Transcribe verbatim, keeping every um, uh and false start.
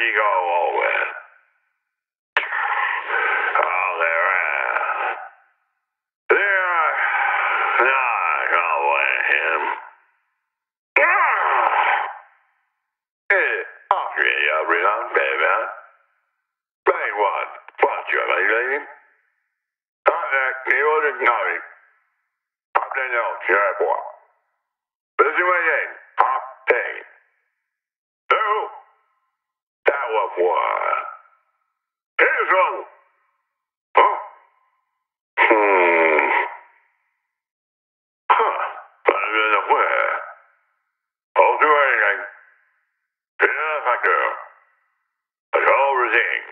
you go over? All around. There are not over him. Off you everyone, baby. They want watch you, baby. I think you wouldn't know it. I don't know, sure, boy. Listen to me, hop thing. What? Here's all. Huh? Hmm. Huh. But I'm in the way. I'll do anything. Yes, I do. I do everything.